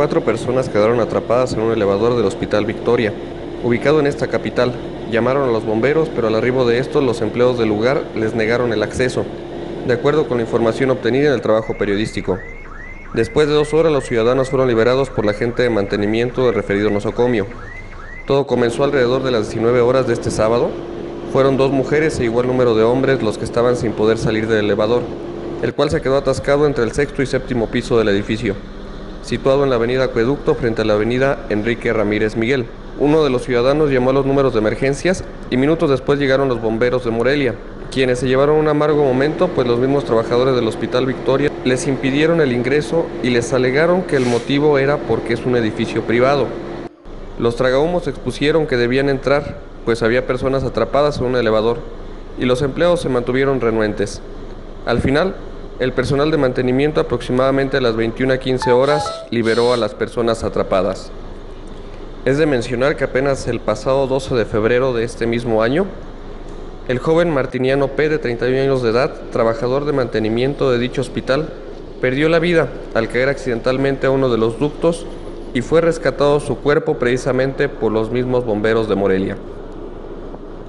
4 personas quedaron atrapadas en un elevador del Hospital Victoria, ubicado en esta capital. Llamaron a los bomberos, pero al arribo de estos, los empleados del lugar les negaron el acceso, de acuerdo con la información obtenida en el trabajo periodístico. Después de 2 horas, los ciudadanos fueron liberados por la gente de mantenimiento del referido nosocomio. Todo comenzó alrededor de las 19 horas de este sábado. Fueron 2 mujeres e igual número de hombres los que estaban sin poder salir del elevador, el cual se quedó atascado entre el 6º y 7º piso del edificio, situado en la avenida Acueducto frente a la avenida Enrique Ramírez Miguel. Uno de los ciudadanos llamó a los números de emergencias y minutos después llegaron los bomberos de Morelia, quienes se llevaron un amargo momento, pues los mismos trabajadores del Hospital Victoria les impidieron el ingreso y les alegaron que el motivo era porque es un edificio privado. Los tragahumos expusieron que debían entrar, pues había personas atrapadas en un elevador, y los empleados se mantuvieron renuentes. Al final, el personal de mantenimiento, aproximadamente a las 21:15 horas, liberó a las personas atrapadas. Es de mencionar que apenas el pasado 12 de febrero de este mismo año, el joven Martiniano P. de 31 años de edad, trabajador de mantenimiento de dicho hospital, perdió la vida al caer accidentalmente a uno de los ductos y fue rescatado su cuerpo precisamente por los mismos bomberos de Morelia.